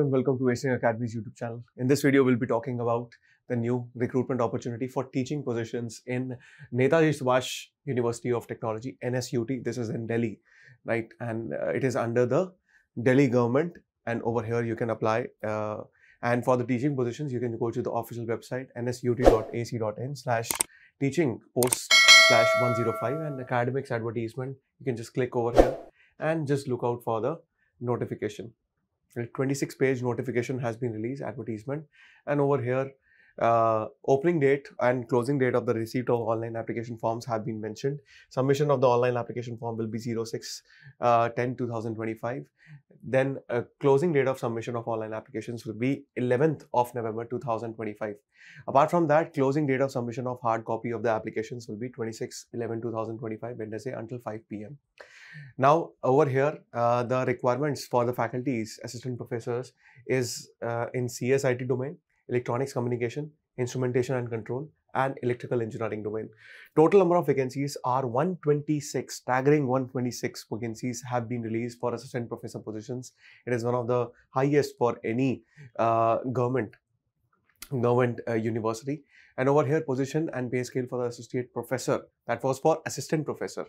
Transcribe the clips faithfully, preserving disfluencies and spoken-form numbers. everyone, welcome to ACE Academy's YouTube channel. In this video, we'll be talking about the new recruitment opportunity for teaching positions in Netaji Subhash University of Technology, N S U T. This is in Delhi, right? And uh, it is under the Delhi government. And over here, you can apply. Uh, and for the teaching positions, you can go to the official website, n s u t dot a c dot in slash teaching post slash one oh five. And academics advertisement, you can just click over here and just look out for the notification. A twenty-six page notification has been released, advertisement, and over here uh, opening date and closing date of the receipt of online application forms have been mentioned. Submission of the online application form will be zero six ten two thousand twenty-five. Then uh, closing date of submission of online applications will be eleventh of November two thousand twenty-five. Apart from that, closing date of submission of hard copy of the applications will be twenty-sixth of November two thousand twenty-five, Wednesday, until five p m Now over here, uh, the requirements for the faculties, assistant professors is uh, in C S I T domain, electronics communication, instrumentation and control, and electrical engineering domain. Total number of vacancies are one twenty-six, staggering one twenty-six vacancies have been released for assistant professor positions. It is one of the highest for any uh, government, government uh, university. And over here, position and pay scale for the associate professor. That was for assistant professor,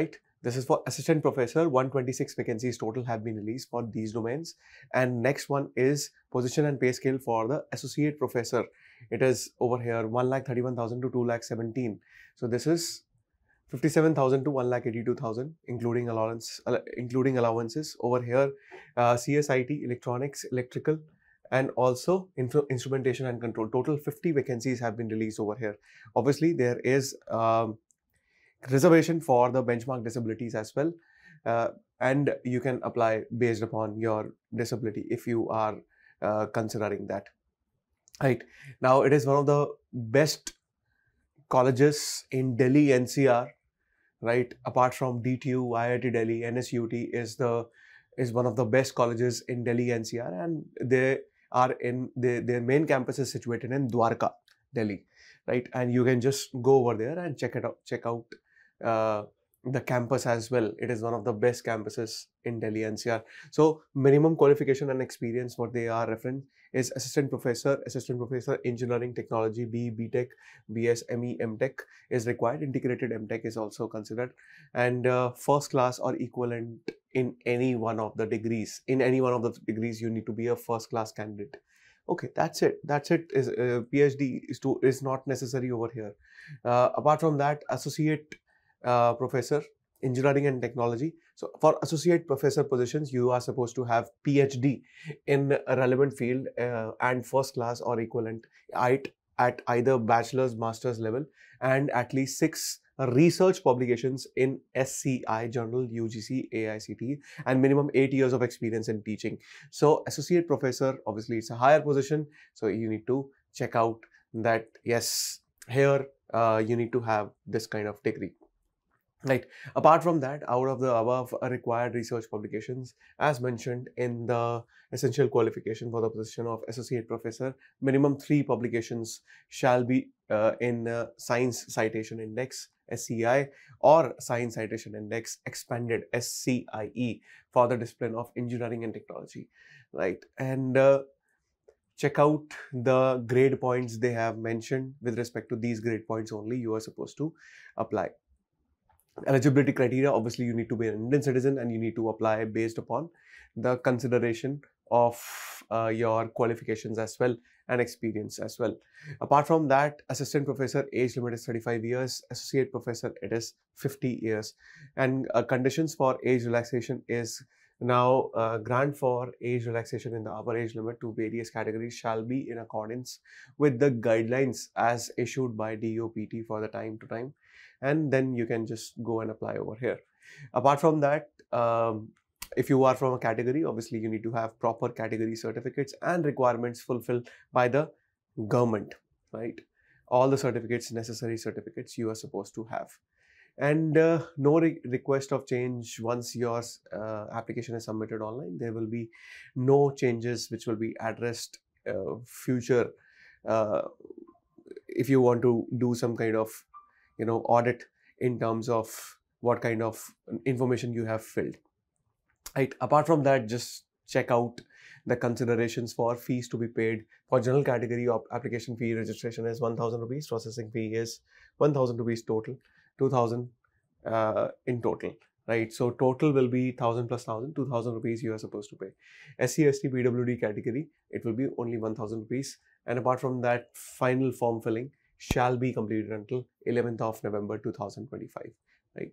right? This is for assistant professor. One twenty-six vacancies total have been released for these domains. And next one is position and pay scale for the associate professor. It is over here one lakh thirty-one thousand to two lakh seventeen. So this is fifty-seven thousand to one lakh eighty-two thousand, including allowance, including allowances. Over here, uh, C S I T, electronics, electrical, and also instrumentation and control. Total fifty vacancies have been released over here. Obviously, there is Um, reservation for the benchmark disabilities as well, uh, and you can apply based upon your disability if you are uh, considering that. Right now, it is one of the best colleges in Delhi N C R, right? Apart from D T U, I I T Delhi, N S U T is the is one of the best colleges in Delhi N C R, and they are in they, their main campus is situated in Dwarka, Delhi, right? And you can just go over there and check it out. Check out Uh, the campus as well. It is one of the best campuses in Delhi N C R. So minimum qualification and experience, what they are referenced is assistant professor, assistant professor, engineering, technology, B E, B.Tech, B S, M E, M.Tech is required. Integrated M.Tech is also considered, and uh, first class or equivalent in any one of the degrees. In any one of the degrees, you need to be a first class candidate. Okay, that's it. That's it. Is uh, PhD is to is not necessary over here. Uh, apart from that, associate Uh, professor, engineering and technology. So for associate professor positions, you are supposed to have PhD in a relevant field uh, and first class or equivalent at, at either bachelor's, master's level, and at least six research publications in S C I journal, U G C, A I C T, and minimum eight years of experience in teaching. So associate professor, obviously it's a higher position, so you need to check out that yes, here uh, you need to have this kind of degree. Right. Apart from that, out of the above required research publications, as mentioned in the essential qualification for the position of associate professor, minimum three publications shall be uh, in uh, Science Citation Index, S C I, or Science Citation Index Expanded, S C I E, for the discipline of engineering and technology. Right. And uh, check out the grade points they have mentioned. With respect to these grade points only, you are supposed to apply. Eligibility criteria, obviously you need to be an Indian citizen, and you need to apply based upon the consideration of uh, your qualifications as well and experience as well. Apart from that, assistant professor age limit is thirty-five years, associate professor it is fifty years, and uh, conditions for age relaxation is now uh, grant for age relaxation in the upper age limit to various categories shall be in accordance with the guidelines as issued by D O P T for the time to time. And then you can just go and apply over here. Apart from that, um, if you are from a category, obviously you need to have proper category certificates and requirements fulfilled by the government, right? All the certificates, necessary certificates you are supposed to have. And uh, no re request of change. Once your uh, application is submitted online, there will be no changes which will be addressed uh, future. Uh, if you want to do some kind of you know, audit in terms of what kind of information you have filled. Right. Apart from that, just check out the considerations for fees to be paid. For general category, application fee registration is one thousand rupees, processing fee is one thousand rupees total, two thousand uh, in total, right? So total will be one thousand plus one thousand, two thousand rupees you are supposed to pay. S C S T P W D category, it will be only one thousand rupees. And apart from that, final form filling shall be completed until eleventh of November two thousand twenty-five, right?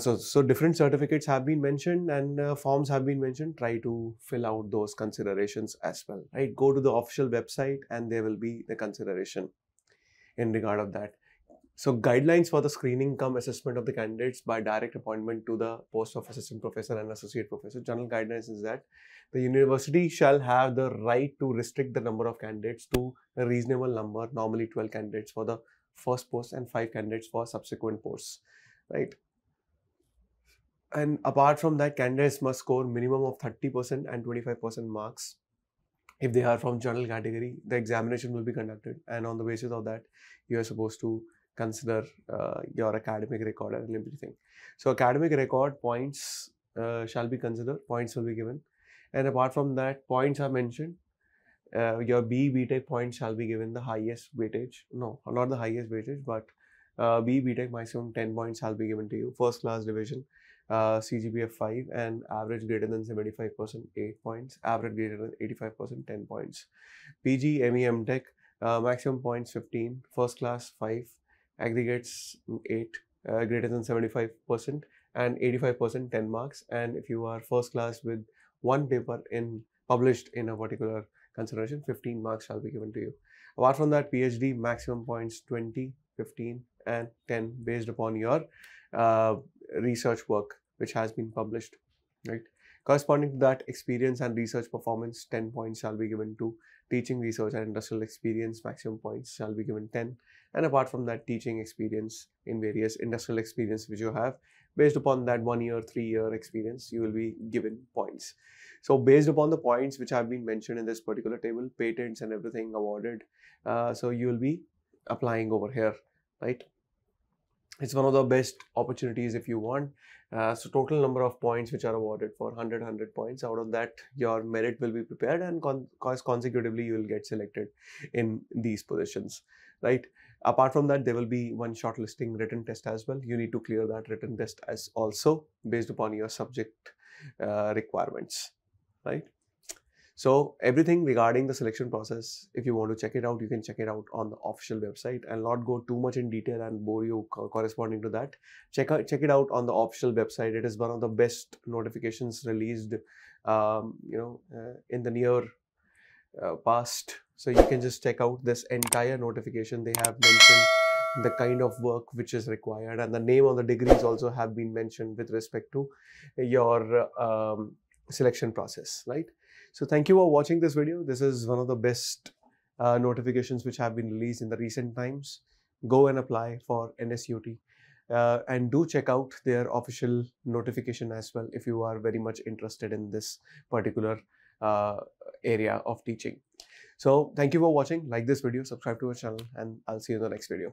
So, so different certificates have been mentioned and uh, forms have been mentioned. Try to fill out those considerations as well, right? Go to the official website and there will be the consideration in regard of that. So guidelines for the screening cum assessment of the candidates by direct appointment to the post of assistant professor and associate professor. General guidelines is that the university shall have the right to restrict the number of candidates to a reasonable number, normally twelve candidates for the first post and five candidates for subsequent posts, right? And apart from that, candidates must score minimum of thirty percent and twenty-five percent marks. If they are from general category, the examination will be conducted, and on the basis of that, you are supposed to consider uh, your academic record and everything. So academic record points uh, shall be considered, points will be given. And apart from that, points are mentioned. Uh, your B, B.Tech points shall be given the highest weightage. No, not the highest weightage, but uh, B, B.Tech maximum ten points shall be given to you. First class division, uh, C G P A five, and average greater than seventy-five percent, eight points, average greater than eighty-five percent, ten points. P G, M E, M.Tech, uh, maximum points fifteen, first class five, aggregates eight, uh, greater than seventy-five percent and eighty-five percent, ten marks. And if you are first class with one paper in published in a particular consideration, fifteen marks shall be given to you. Apart from that, PhD maximum points twenty, fifteen and ten based upon your uh, research work which has been published, right? Corresponding to that, experience and research performance, ten points shall be given to teaching, research and industrial experience, maximum points shall be given ten. And apart from that, teaching experience in various industrial experience which you have, based upon that one year, three year experience, you will be given points. So based upon the points which have been mentioned in this particular table, patents and everything awarded, uh, so you will be applying over here, right? It's one of the best opportunities if you want. Uh, so total number of points which are awarded for one hundred, one hundred points. Out of that, your merit will be prepared and con consecutively you will get selected in these positions, right? Apart from that, there will be one shortlisting written test as well. You need to clear that written test as also based upon your subject uh, requirements, right? So everything regarding the selection process, if you want to check it out, you can check it out on the official website. I'll not go too much in detail and bore you corresponding to that. Check out, check it out on the official website. It is one of the best notifications released, um, you know, uh, in the near uh, past. So you can just check out this entire notification. They have mentioned the kind of work which is required, and the name of the degrees also have been mentioned with respect to your um, selection process, right? So thank you for watching this video. This is one of the best uh, notifications which have been released in the recent times. Go and apply for N S U T uh, and do check out their official notification as well if you are very much interested in this particular uh, area of teaching. So thank you for watching. Like this video, subscribe to our channel, and I'll see you in the next video.